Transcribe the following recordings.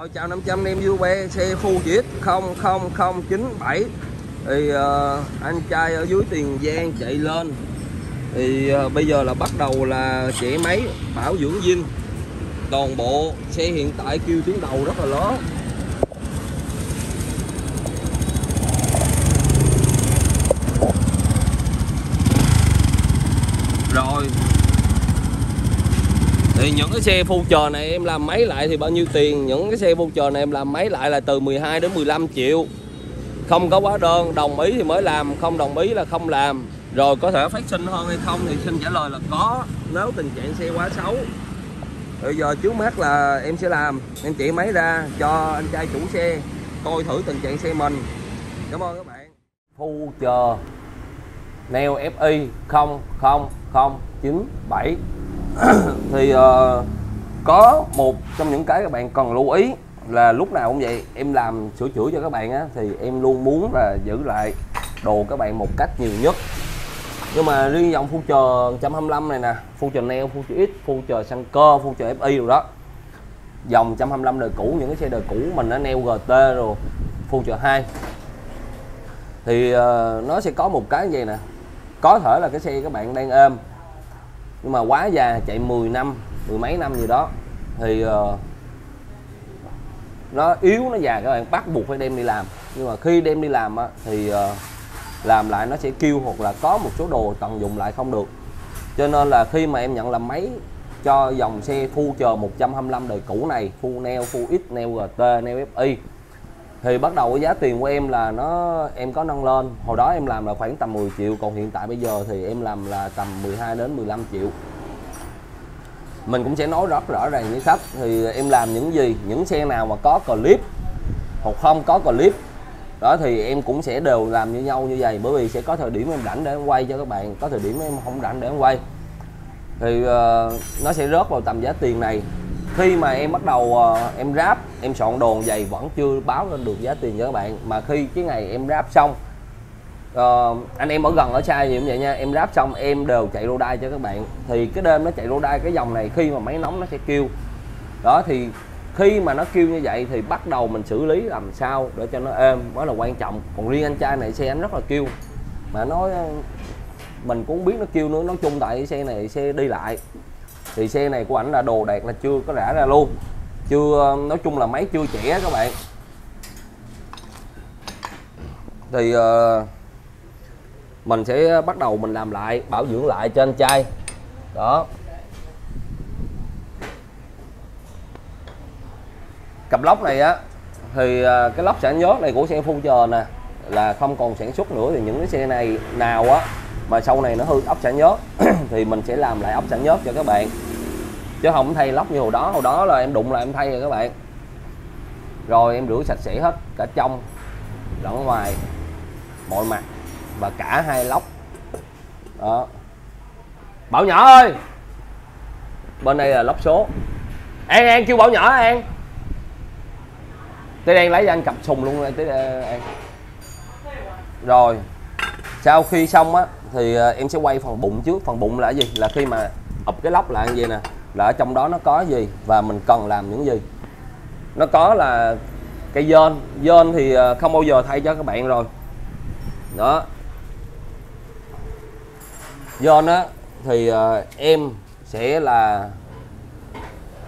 Rồi, chào 500 em vui be, xe Future X 125 thì anh trai ở dưới Tiền Giang chạy lên thì bây giờ là bắt đầu là chạy máy bảo dưỡng zin toàn bộ. Xe hiện tại kêu tiếng đầu rất là lớn. Rồi thì những cái xe Future này em làm máy lại thì bao nhiêu tiền? Những cái xe Future này em làm máy lại là từ 12 đến 15 triệu. Không có hóa đơn, đồng ý thì mới làm, không đồng ý là không làm. Rồi có thể phát sinh hơn hay không thì xin trả lời là có, nếu tình trạng xe quá xấu. Bây giờ trước mắt là em sẽ làm, em chỉ máy ra cho anh trai chủ xe coi thử tình trạng xe mình. Cảm ơn các bạn. Future Neo FI 00097 thì có một trong những cái các bạn cần lưu ý là lúc nào cũng vậy, em làm sửa chữa cho các bạn á, thì em luôn muốn là giữ lại đồ các bạn một cách nhiều nhất. Nhưng mà riêng dòng Future 125 này nè, Future Neo, Future X, Future Sanker, Future FI rồi đó, dòng 125 đời cũ, những cái xe đời cũ mình đã Neo GT rồi Future 2 thì nó sẽ có một cái như vậy nè. Có thể là cái xe các bạn đang êm nhưng mà quá già, chạy 10 năm, mười mấy năm gì đó thì nó yếu, nó già, các bạn bắt buộc phải đem đi làm. Nhưng mà khi đem đi làm á, thì làm lại nó sẽ kêu hoặc là có một số đồ tận dụng lại không được. Cho nên là khi mà em nhận làm máy cho dòng xe Future 125 đời cũ này, Full Neo, Full X, Neo GT, Neo FI thì bắt đầu cái giá tiền của em là em có nâng lên. Hồi đó em làm là khoảng tầm 10 triệu, còn hiện tại bây giờ thì em làm là tầm 12 đến 15 triệu. Mình cũng sẽ nói rất rõ ràng với khách thì em làm những gì, những xe nào mà có clip hoặc không có clip đó thì em cũng sẽ đều làm như nhau như vậy. Bởi vì sẽ có thời điểm em rảnh để em quay cho các bạn, có thời điểm em không rảnh để em quay thì nó sẽ rớt vào tầm giá tiền này. Khi mà em bắt đầu em ráp, em soạn đồ vậy vẫn chưa báo lên được giá tiền cho các bạn. Mà khi cái ngày em ráp xong, anh em ở gần ở xa gì cũng vậy nha, em ráp xong em đều chạy rô đai cho các bạn. Thì cái đêm nó chạy rô đai cái dòng này, khi mà máy nóng nó sẽ kêu đó, thì khi mà nó kêu như vậy thì bắt đầu mình xử lý làm sao để cho nó êm mới là quan trọng. Còn riêng anh trai này xe anh rất là kêu, mà nói mình cũng biết nó kêu nữa. Nói chung tại xe này xe đi lại thì xe này của ảnh là đồ đạc là chưa có rã ra luôn, chưa, nói chung là máy chưa trẻ các bạn. Thì mình sẽ bắt đầu mình làm lại, bảo dưỡng lại cho anh trai đó. Cặp lốc này á thì cái lốc sản nhớt này của xe Future nè là không còn sản xuất nữa. Thì những cái xe này nào á mà sau này nó hư ốc xả nhớt thì mình sẽ làm lại ốc xả nhớt cho các bạn, chứ không thay lóc như hồi đó. Hồi đó là em đụng là em thay rồi các bạn. Rồi em rửa sạch sẽ hết cả trong lẫn ngoài mọi mặt và cả hai lóc đó. Bảo nhỏ ơi, bên đây là lóc số. An, An kêu Bảo nhỏ. An tới đang lấy cho anh cặp sùng luôn đây, tới đây, An. Rồi sau khi xong á thì em sẽ quay phần bụng trước. Phần bụng là gì? Là khi mà ụp cái lốc lại như vậy nè, là ở trong đó nó có gì và mình cần làm những gì. Nó có là cây dên, dên thì không bao giờ thay cho các bạn rồi đó. Dên á thì em sẽ là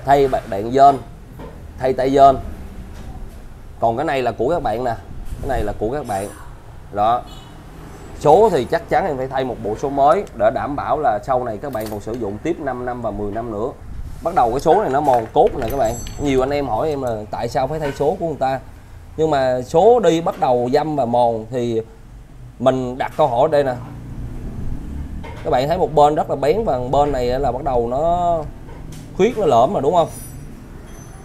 thay bạn dên, thay tay dên. Còn cái này là của các bạn nè, cái này là của các bạn đó. Số thì chắc chắn em phải thay một bộ số mới để đảm bảo là sau này các bạn còn sử dụng tiếp 5 năm và 10 năm nữa. Bắt đầu cái số này nó mòn cốt nè các bạn. Nhiều anh em hỏi em là tại sao phải thay số của người ta, nhưng mà số đi bắt đầu dăm và mòn thì mình đặt câu hỏi đây nè. Các bạn thấy một bên rất là bén và bên này là bắt đầu nó khuyết, nó lõm rồi đúng không?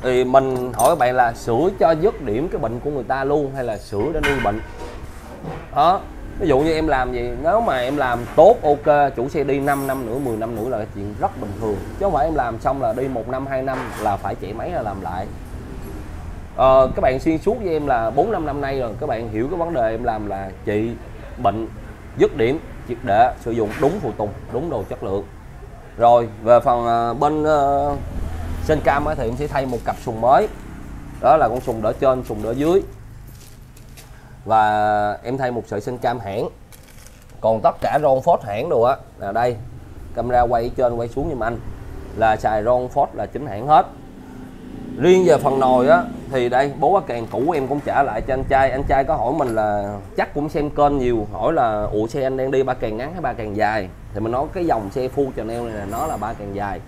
Thì mình hỏi các bạn là sửa cho dứt điểm cái bệnh của người ta luôn hay là sửa để nuôi bệnh đó. Ví dụ như em làm gì, nếu mà em làm tốt ok, chủ xe đi 5 năm nữa, 10 năm nữa là chuyện rất bình thường. Chứ không phải em làm xong là đi 1 năm, 2 năm là phải chạy máy là làm lại. Các bạn xuyên suốt với em là 4-5 năm nay rồi, các bạn hiểu cái vấn đề em làm là trị bệnh, dứt điểm, triệt để, sử dụng đúng phụ tùng, đúng đồ chất lượng. Rồi về phần bên sên cam thì em sẽ thay một cặp sùng mới. Đó là con sùng đỡ trên, sùng đỡ dưới. Và em thay một sợi sinh cam hãng. Còn tất cả ron phốt hãng đồ á, là đây, camera quay trên quay xuống giùm anh, là xài ron phốt là chính hãng hết. Riêng về phần nồi á thì đây, bố quá càng cũ em cũng trả lại cho anh trai. Anh trai có hỏi mình là chắc cũng xem kênh nhiều, hỏi là ủa xe anh đang đi ba càng ngắn hay ba càng dài, thì mình nói cái dòng xe Future Neo này là nó là ba càng dài.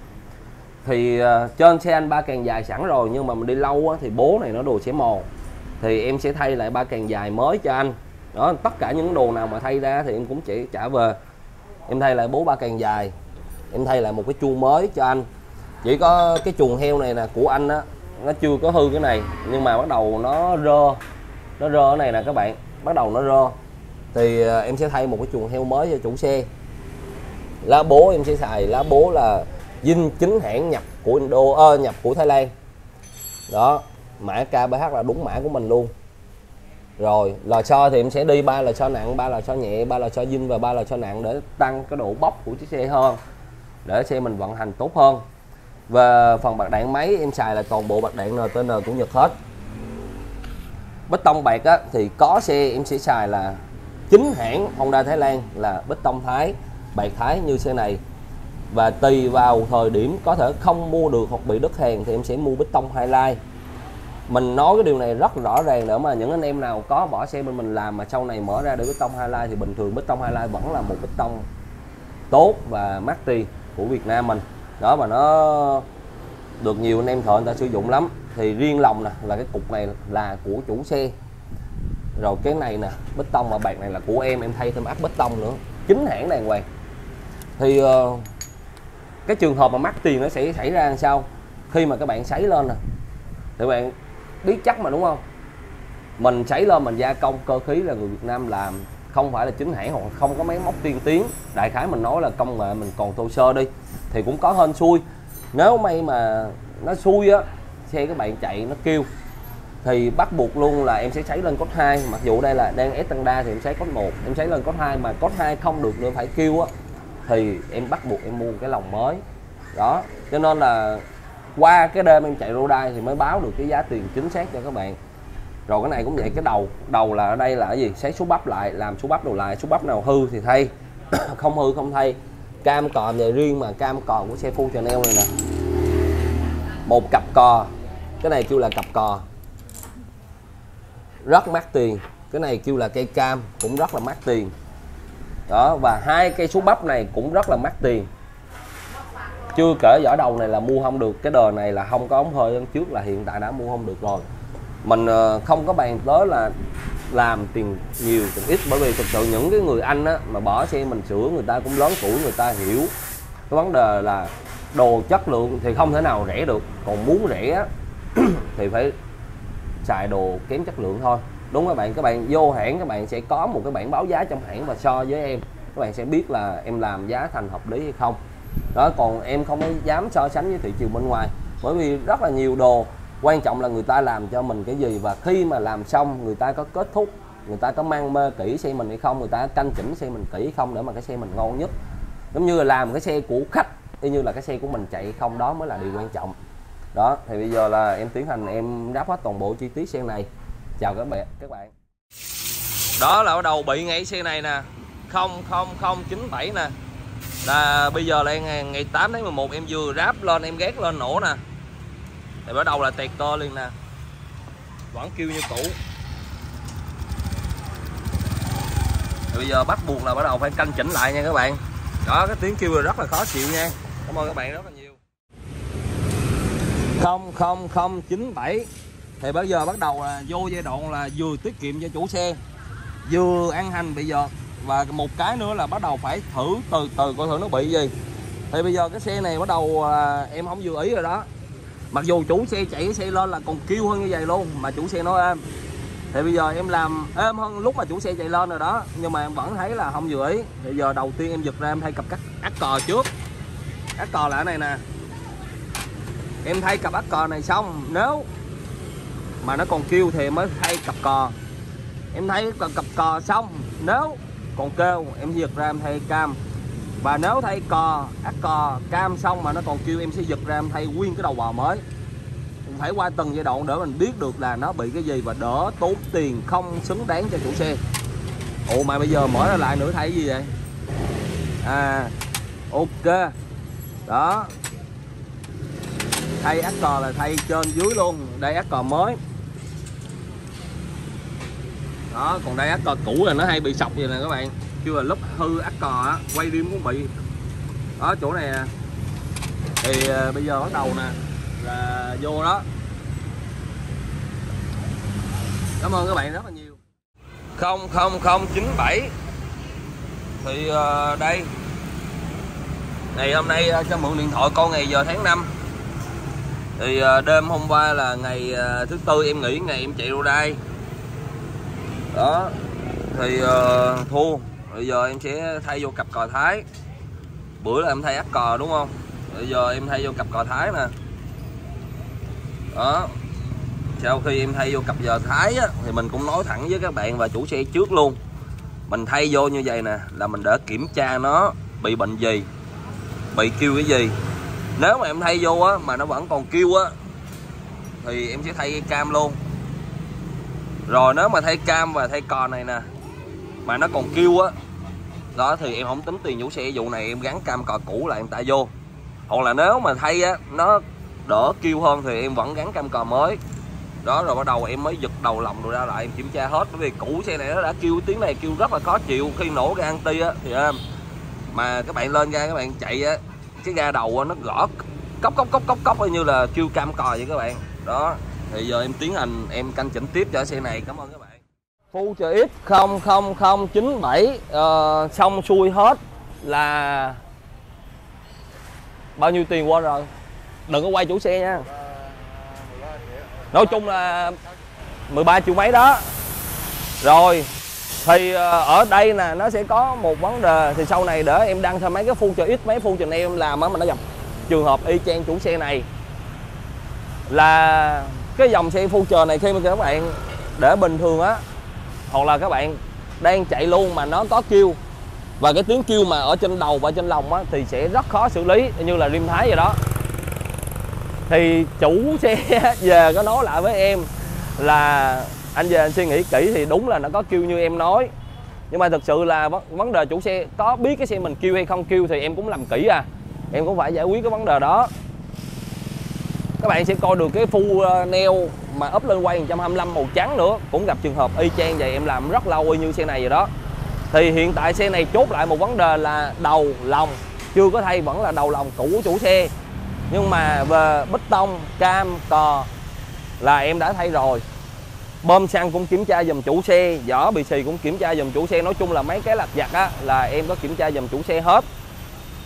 Thì trên xe anh ba càng dài sẵn rồi, nhưng mà mình đi lâu á, thì bố này nó đồ sẽ mòn, thì em sẽ thay lại ba càng dài mới cho anh. Đó, tất cả những đồ nào mà thay ra thì em cũng chỉ trả về, em thay lại bố ba càng dài, em thay lại một cái chuông mới cho anh. Chỉ có cái chuồng heo này là của anh á, nó chưa có hư cái này, nhưng mà bắt đầu nó rơ, nó rơ cái này nè các bạn, bắt đầu nó rơ, thì em sẽ thay một cái chuồng heo mới cho chủ xe. Lá bố em sẽ xài lá bố là zin chính hãng, nhập của nhập của Thái Lan. Đó, mã KBH là đúng mã của mình luôn. Rồi lò xo thì em sẽ đi 3 lò xo nặng, 3 lò xo nhẹ, 3 lò xo zin và 3 lò xo nặng, để tăng cái độ bóc của chiếc xe hơn, để xe mình vận hành tốt hơn. Và phần bạc đạn máy em xài là toàn bộ bạc đạn NTN của Nhật hết. Bê tông bạc á, thì có xe em sẽ xài là chính hãng Honda Thái Lan, là bê tông Thái, bạc Thái như xe này. Và tùy vào thời điểm có thể không mua được hoặc bị đứt hàng thì em sẽ mua bê tông highlight. Mình nói cái điều này rất rõ ràng nữa, mà những anh em nào có bỏ xe bên mình làm mà sau này mở ra để bê tông highlight, thì bình thường bê tông highlight vẫn là một bê tông tốt và mát tiền của Việt Nam mình. Đó, mà nó được nhiều anh em thợ người ta sử dụng lắm. Thì riêng lòng nè, là cái cục này là của chủ xe. Rồi cái này nè, bê tông mà bạc này là của em thay thêm áp bê tông nữa, chính hãng đàng hoàng. Thì cái trường hợp mà mắc tiền nó sẽ xảy ra làm sao? Khi mà các bạn sấy lên nè, thì bạn biết chắc mà đúng không? Mình sấy lên mình gia công cơ khí là người Việt Nam làm, không phải là chính hãng hoặc không có máy móc tiên tiến. Đại khái mình nói là công nghệ mình còn thô sơ đi, thì cũng có hên xui. Nếu may mà nó xui á, xe các bạn chạy nó kêu, thì bắt buộc luôn là em sẽ sấy lên cốt 2. Mặc dù đây là đang Estanda thì em sấy cốt 1, em sấy lên cốt 2 mà cốt 2 không được nữa phải kêu á, thì em bắt buộc em mua cái lòng mới. Đó, cho nên là qua cái đêm em chạy Rodai thì mới báo được cái giá tiền chính xác cho các bạn. Rồi cái này cũng vậy, cái đầu là ở đây là cái gì, sấy số bắp lại, làm số bắp đồ lại, số bắp nào hư thì thay, không hư không thay. Cam cò này riêng, mà cam cò của xe Future Neo này nè, một cặp cò, cái này kêu là cặp cò rất mắc tiền, cái này kêu là cây cam cũng rất là mắc tiền. Đó, và 2 cây số bắp này cũng rất là mắc tiền. Chưa kể vỏ đầu này là mua không được, cái đời này là không có ống hơi, trước là hiện tại đã mua không được rồi. Mình không có bàn tới là làm tiền nhiều tiền ít, bởi vì thực sự những cái người anh á, mà bỏ xe mình sửa, người ta cũng lớn tuổi, người ta hiểu cái vấn đề là đồ chất lượng thì không thể nào rẻ được. Còn muốn rẻ thì phải xài đồ kém chất lượng thôi, đúng các bạn. Các bạn vô hãng các bạn sẽ có một cái bảng báo giá trong hãng, và so với em các bạn sẽ biết là em làm giá thành hợp lý hay không. Đó, còn em không có dám so sánh với thị trường bên ngoài, bởi vì rất là nhiều đồ. Quan trọng là người ta làm cho mình cái gì, và khi mà làm xong người ta có kết thúc, người ta có mang mê kỹ xe mình hay không, người ta canh chỉnh xe mình kỹ không, để mà cái xe mình ngon nhất. Giống như là làm cái xe của khách y như là cái xe của mình chạy không, đó mới là điều quan trọng. Đó, thì bây giờ là em tiến hành em ráp hết toàn bộ chi tiết xe này. Chào các bạn. Đó là bắt đầu bị ngay xe này nè, 00097 nè, là bây giờ là ngày 8 tháng 11 em vừa ráp lên, em gác lên nổ nè, thì bắt đầu là tẹt tơ liền nè, vẫn kêu như cũ. Thì bây giờ bắt buộc là bắt đầu phải canh chỉnh lại nha các bạn. Đó, cái tiếng kêu rất là khó chịu nha. Cảm ơn các bạn rất là nhiều. 00097 thì bây giờ bắt đầu là vô giai đoạn là vừa tiết kiệm cho chủ xe, vừa an hành bây giờ, và một cái nữa là bắt đầu phải thử từ coi thử nó bị gì. Thì bây giờ cái xe này bắt đầu em không vừa ý rồi đó. Mặc dù chủ xe chạy cái xe lên là còn kêu hơn như vậy luôn, mà chủ xe nó êm. Thì bây giờ em làm êm hơn lúc mà chủ xe chạy lên rồi đó, nhưng mà em vẫn thấy là không vừa ý. Thì giờ đầu tiên em giật ra em thay cặp ắc cò trước. Ắc cò là ở này nè. Em thay cặp ắc cò này xong, nếu mà nó còn kêu thì mới thay cặp cò. Em thay cặp cò xong, nếu còn kêu em giật ra em thay cam. Và nếu thay cò, ác cò, cam xong mà nó còn kêu em sẽ giật ra em thay nguyên cái đầu bò mới. phải qua từng giai đoạn để mình biết được là nó bị cái gì và đỡ tốn tiền không xứng đáng cho chủ xe. Ủa mà bây giờ mở ra lại nữa thấy gì vậy? À ok. Đó, thay ác cò là thay trên dưới luôn. Đây ác cò mới. Đó, còn đây ác cò cũ là nó hay bị sọc vậy nè các bạn. Chưa là lúc hư ác cò á, quay rim cũng bị. Ở chỗ này thì bây giờ bắt đầu nè là vô đó. Cảm ơn các bạn rất là nhiều. 00097 thì đây. Ngày hôm nay cho mượn điện thoại con ngày giờ tháng 5. Thì đêm hôm qua là ngày thứ tư em nghỉ, ngày em chạy đua đây. Đó. Thì thua. Bây giờ em sẽ thay vô cặp cò Thái. Bữa là em thay áp cò đúng không? Bây giờ em thay vô cặp cò Thái nè. Đó. Sau khi em thay vô cặp giờ Thái á, thì mình cũng nói thẳng với các bạn và chủ xe trước luôn. Mình thay vô như vậy nè là mình đã kiểm tra nó bị bệnh gì, bị kêu cái gì. Nếu mà em thay vô á mà nó vẫn còn kêu á thì em sẽ thay cái cam luôn. Rồi nếu mà thay cam và thay cò này nè mà nó còn kêu á đó thì em không tính tiền chủ xe. Vụ này em gắn cam cò cũ là em tại vô. Hoặc là nếu mà thay á nó đỡ kêu hơn thì em vẫn gắn cam cò mới. Đó rồi bắt đầu em mới giật đầu lòng rồi ra lại em kiểm tra hết. Bởi vì cũ xe này nó đã kêu tiếng này kêu rất là khó chịu. Khi nổ ra anti á thì mà các bạn lên ra các bạn chạy á, cái ga đầu nó gõ cốc như là kêu cam cò vậy các bạn. Đó thì giờ em tiến hành em canh chỉnh tiếp cho xe này. Cảm ơn các bạn. Future X 125 xong xuôi hết là bao nhiêu tiền quên rồi, đừng có quay chủ xe nha. Nói chung là 13 triệu mấy đó. Rồi thì ở đây nè nó sẽ có một vấn đề. Thì sau này để em đăng thêm mấy cái Future X, mấy Future Neo em làm á, mình nó gặp trường hợp y chang chủ xe này. Là cái dòng xe Future này khi mà các bạn để bình thường á, hoặc là các bạn đang chạy luôn mà nó có kêu, và cái tiếng kêu mà ở trên đầu và trên lòng á thì sẽ rất khó xử lý, như là rim Thái vậy đó. Thì chủ xe về có nói lại với em là anh về anh suy nghĩ kỹ thì đúng là nó có kêu như em nói. Nhưng mà thực sự là vấn đề chủ xe có biết cái xe mình kêu hay không kêu thì em cũng làm kỹ à. Em cũng phải giải quyết cái vấn đề đó. Các bạn sẽ coi được cái Future Neo mà up lên quay 125 màu trắng nữa. Cũng gặp trường hợp y chang vậy, em làm rất lâu y như xe này vậy đó. Thì hiện tại xe này chốt lại một vấn đề là đầu lòng chưa có thay, vẫn là đầu lòng cũ của chủ xe. Nhưng mà về bít tông, cam, cò là em đã thay rồi. Bơm xăng cũng kiểm tra dùm chủ xe, vỏ bị xì cũng kiểm tra dùm chủ xe. Nói chung là mấy cái lặt vặt á là em có kiểm tra dùm chủ xe hết.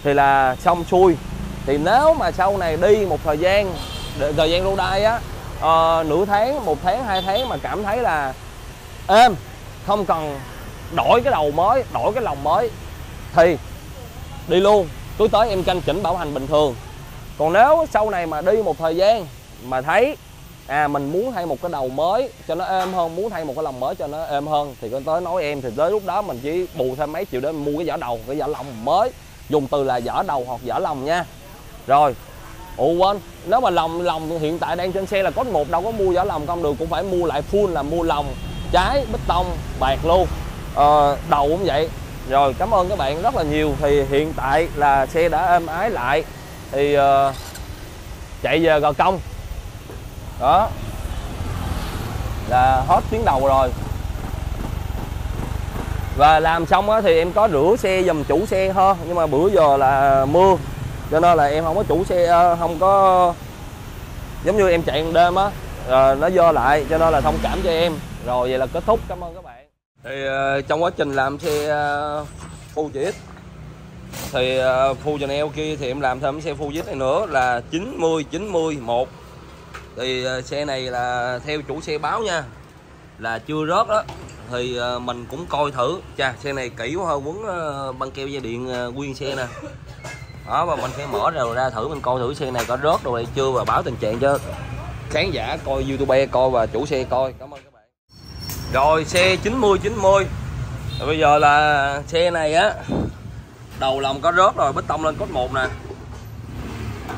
Thì là xong xuôi. Thì nếu mà sau này đi một thời gian lưu đai á, nửa tháng, một tháng, hai tháng mà cảm thấy là êm, không cần đổi cái đầu mới, đổi cái lòng mới thì đi luôn. Cứ tới em canh chỉnh bảo hành bình thường. Còn nếu sau này mà đi một thời gian mà thấy mình muốn thay một cái đầu mới cho nó êm hơn, muốn thay một cái lòng mới cho nó êm hơn thì cứ tới nói em, thì tới lúc đó mình chỉ bù thêm mấy triệu để mình mua cái vỏ đầu, cái vỏ lòng mới. Dùng từ là vỏ đầu hoặc vỏ lòng nha. Rồi, quên, nếu mà lòng hiện tại đang trên xe là code 1 đâu có mua vỏ lòng không được, cũng phải mua lại full là mua lòng trái, bít tông, bạc luôn. Đầu cũng vậy. Rồi, cảm ơn các bạn rất là nhiều. Thì hiện tại là xe đã êm ái lại. Thì chạy về Gò Công. Đó là hết tiếng đầu rồi. Và làm xong á thì em có rửa xe dùm chủ xe thôi. Nhưng mà bữa giờ là mưa cho nên là em không có chủ xe, không có, giống như em chạy đêm á nó dơ lại, cho nên là thông cảm cho em. Rồi vậy là kết thúc. Cảm ơn các bạn. Thì trong quá trình làm xe Future X thì Future Neo kia thì em làm thêm xe Future này nữa là 90-91. Thì xe này là theo chủ xe báo nha, là chưa rớt đó. Thì mình cũng coi thử, chà xe này kỹ quá, quấn băng keo dây điện nguyên xe nè. Đó, và mình sẽ mở rồi ra thử, mình coi thử xe này có rớt rồi chưa và báo tình trạng cho khán giả coi, YouTube coi và chủ xe coi. Cảm ơn các bạn. Rồi xe 90-90. Rồi bây giờ là xe này á đầu lòng có rớt rồi, bít tông lên code 1 nè.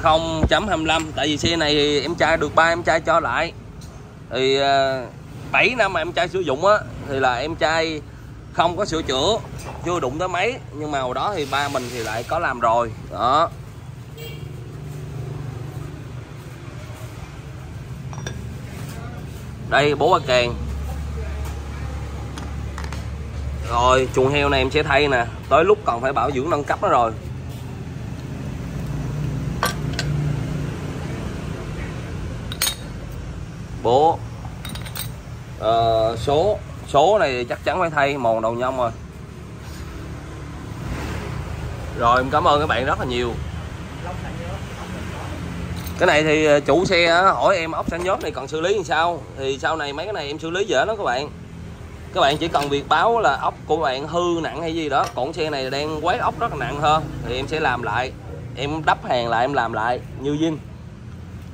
0.25. Tại vì xe này thì em trai được ba em trai cho lại, thì 7 năm mà em trai sử dụng á thì là em trai không có sửa chữa, chưa đụng tới máy, nhưng mà hồi đó thì ba mình thì lại có làm rồi đó. Đây bố ba kèn. Rồi chuồng heo này em sẽ thay nè, tới lúc còn phải bảo dưỡng nâng cấp nó rồi. Bố số này chắc chắn phải thay, mòn đầu nhông rồi. Rồi em cảm ơn các bạn rất là nhiều. Cái này thì chủ xe hỏi em ốc xanh nhớp này còn xử lý làm sao, thì sau này mấy cái này em xử lý dễ lắm các bạn. Các bạn chỉ cần việc báo là ốc của bạn hư nặng hay gì đó, còn xe này đang quét ốc rất là nặng hơn, thì em sẽ làm lại, em đắp hàng lại, em làm lại như zin.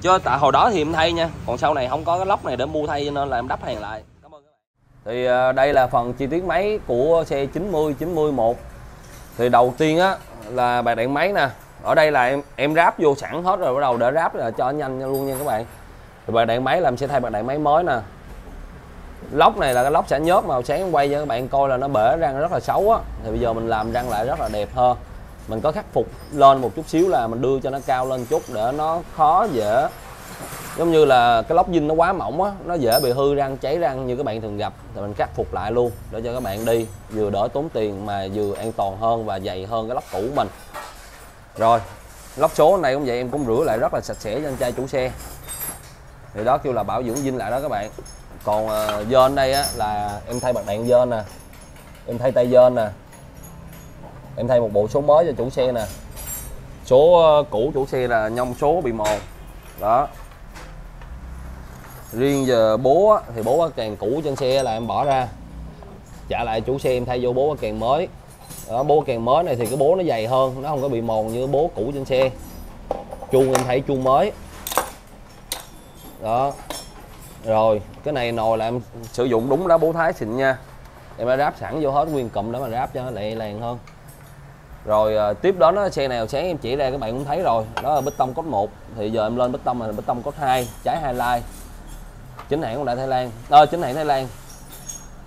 Chứ tại hồi đó thì em thay nha, còn sau này không có cái lốc này để mua thay, cho nên là em đắp hàng lại. Cảm ơn các bạn. Thì đây là phần chi tiết máy của xe 90, 91. Thì đầu tiên á là bài đèn máy nè, ở đây là em ráp vô sẵn hết rồi, bắt đầu để ráp là cho nhanh luôn nha các bạn. Thì bài đèn máy làm sẽ thay bài đèn máy mới nè. Lốc này là cái lốc xả nhớp, màu sáng em quay cho các bạn coi là nó bể răng rất là xấu á, thì bây giờ mình làm răng lại rất là đẹp hơn. Mình có khắc phục lên một chút xíu là mình đưa cho nó cao lên chút để nó khó dễ, giống như là cái lốc dinh nó quá mỏng á, nó dễ bị hư răng, cháy răng như các bạn thường gặp, thì mình khắc phục lại luôn để cho các bạn đi vừa đỡ tốn tiền mà vừa an toàn hơn và dày hơn cái lốc cũ của mình. Rồi lốc số này cũng vậy, em cũng rửa lại rất là sạch sẽ cho anh trai chủ xe, thì đó kêu là bảo dưỡng dinh lại đó các bạn. Còn dên đây á, là em thay mặt đạn dên nè, em thay tay dên nè, em thay một bộ số mới cho chủ xe nè. Số cũ chủ xe là nhông số bị mòn đó. Riêng giờ bố á, thì bố càng cũ trên xe là em bỏ ra trả lại chủ xe, em thay vô bố càng mới đó. Bố càng mới này thì cái bố nó dày hơn, nó không có bị mòn như bố cũ trên xe. Chuông em thay chuông mới đó. Rồi cái này nồi là em sử dụng đúng đá bố Thái xịn nha, em đã ráp sẵn vô hết nguyên cụm để mà ráp cho nó lẹ làng hơn. Rồi tiếp đến đó, xe nào sáng em chỉ ra các bạn cũng thấy rồi, đó là bê tông cốt 1, thì giờ em lên bê tông là bê tông cốt 2, trái hai lai, chính hãng của Đại Thái Lan, chính hãng Thái Lan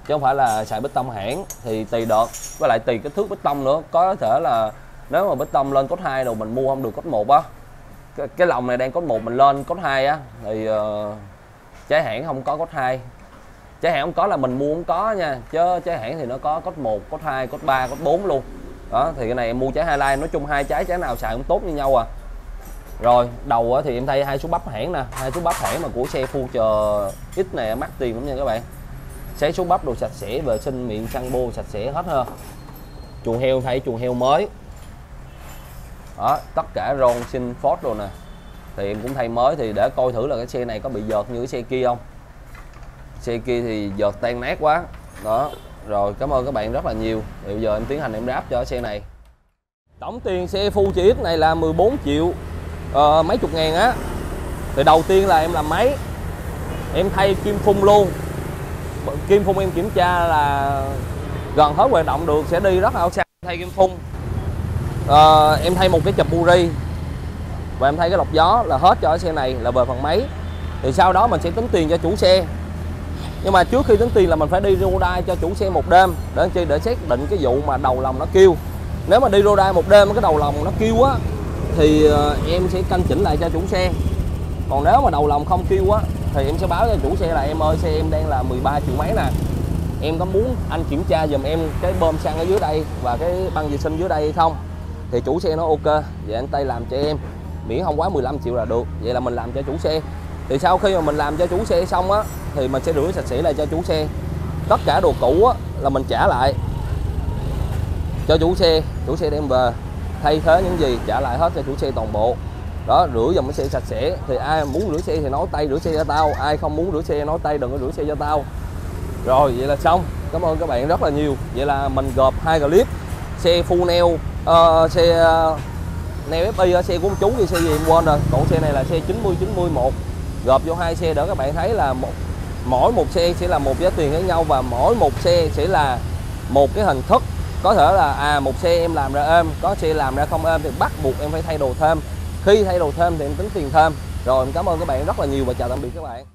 chứ không phải là xài bê tông hãng. Thì tùy đợt với lại tùy kích thước bê tông nữa, có thể là nếu mà bê tông lên cốt 2 rồi mình mua không được cốt 1 á, cái lòng này đang cốt 1 mình lên cốt 2 á, thì trái hãng không có cốt 2. Trái hãng không có là mình mua không có nha, chứ trái hãng thì nó có cốt 1, cốt 2, cốt 3, cốt 4 luôn. Đó, thì cái này em mua trái hai lai, nói chung hai trái nào xài cũng tốt như nhau à. Rồi, đầu thì em thay hai số bắp hãng nè, hai số bắp hãng mà của xe Future X này mắc tiền cũng nha các bạn. Sấy số bắp đồ sạch sẽ, vệ sinh miệng xăng bô sạch sẽ hết ha. Chuồng heo thay chuồng heo mới. Đó, tất cả ron sinh phốt rồi nè, thì em cũng thay mới, thì để coi thử là cái xe này có bị dợt như cái xe kia không. Xe kia thì dợt tan nát quá đó. Rồi cảm ơn các bạn rất là nhiều. Thì bây giờ em tiến hành em ráp cho xe này. Tổng tiền xe Future X này là 14 triệu mấy chục ngàn á. Thì đầu tiên là em làm máy, em thay kim phun luôn. Kim phun em kiểm tra là gần hết hoạt động được, sẽ đi rất là ao xa. Thay kim phun, em thay một cái chụp buri và em thay cái lọc gió là hết cho cái xe này. Là về phần máy thì sau đó mình sẽ tính tiền cho chủ xe, nhưng mà trước khi tính tiền là mình phải đi rodai cho chủ xe một đêm để chi, để xác định cái vụ mà đầu lòng nó kêu. Nếu mà đi rodai một đêm cái đầu lòng nó kêu á thì em sẽ canh chỉnh lại cho chủ xe, còn nếu mà đầu lòng không kêu á thì em sẽ báo cho chủ xe là em ơi xe em đang là 13 triệu mấy nè, em có muốn anh kiểm tra giùm em cái bơm xăng ở dưới đây và cái băng vệ sinh dưới đây hay không. Thì chủ xe nó ok vậy anh Tây làm cho em, miễn không quá 15 triệu là được. Vậy là mình làm cho chủ xe. Thì sau khi mà mình làm cho chủ xe xong á thì mình sẽ rửa sạch sẽ lại cho chủ xe. Tất cả đồ cũ á là mình trả lại cho chủ xe đem về thay thế những gì trả lại hết cho chủ xe toàn bộ. Đó, rửa dòng cái xe sạch sẽ. Thì ai muốn rửa xe thì nói tay rửa xe cho tao, ai không muốn rửa xe nói tay đừng có rửa xe cho tao. Rồi vậy là xong. Cảm ơn các bạn rất là nhiều. Vậy là mình gộp hai clip xe Full Neo, xe Neo FI, xe của ông chú thì xe gì em quên rồi, còn xe này là xe 90, 91. Gộp vô hai xe để các bạn thấy là mỗi một xe sẽ là một giá tiền khác nhau, và mỗi một xe sẽ là một cái hình thức. Có thể là một xe em làm ra êm, có xe làm ra không êm thì bắt buộc em phải thay đồ thêm. Khi thay đồ thêm thì em tính tiền thêm. Rồi, em cảm ơn các bạn rất là nhiều và chào tạm biệt các bạn.